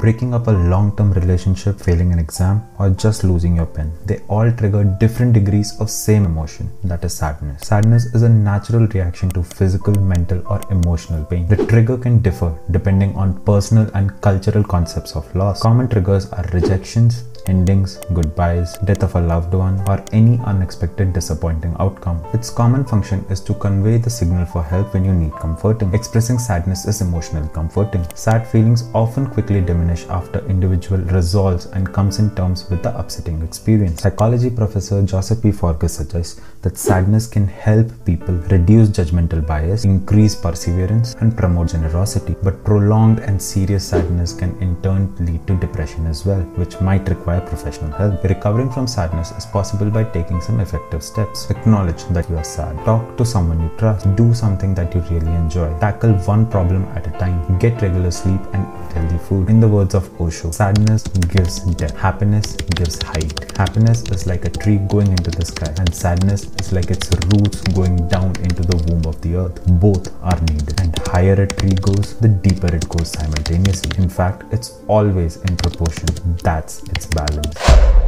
breaking up a long-term relationship, failing an exam, or just losing your pen. They all trigger different degrees of same emotion, that is sadness. Sadness is a natural reaction to physical, mental, or emotional pain. The trigger can differ depending on personal and cultural concepts of loss. Common triggers are rejections, endings, goodbyes, death of a loved one, or any unexpected disappointing outcome. Its common function is to convey the signal for help when you need comforting. Expressing sadness is emotionally comforting. Sad feelings often quickly diminish after individual resolves and comes in terms with the upsetting experience. Psychology professor Joseph P. Forgas suggests that sadness can help people reduce judgmental bias, increase perseverance, and promote generosity. But prolonged and serious sadness can in turn lead to depression as well, which might require professional help. Recovering from sadness is possible by taking some effective steps. Acknowledge that you are sad. Talk to someone you trust. Do something that you really enjoy. Tackle one problem at a time. Get regular sleep and eat healthy food. In the words of Osho, sadness gives depth. Happiness gives height. Happiness is like a tree going into the sky, and sadness is like its roots going down into the womb of the earth. Both are needed. And higher a tree goes, the deeper it goes simultaneously. In fact, it's always in proportion. That's its balance.